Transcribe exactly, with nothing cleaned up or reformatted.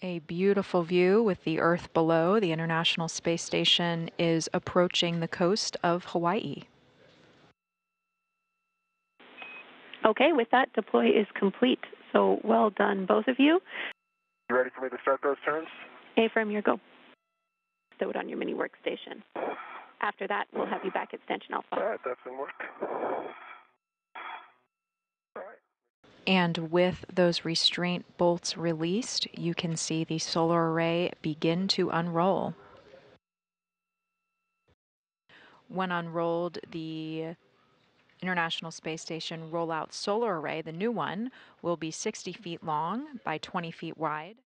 A beautiful view with the Earth below. The International Space Station is approaching the coast of Hawaii. Okay, with that, deploy is complete. So well done, both of you. You ready for me to start those turns? A-frame, your go. Stow it on your mini workstation. After that, we'll have you back at Stanchion Alpha. All right, that's been work. And with those restraint bolts released, you can see the solar array begin to unroll. When unrolled, the International Space Station rollout solar array, the new one, will be sixty feet long by twenty feet wide.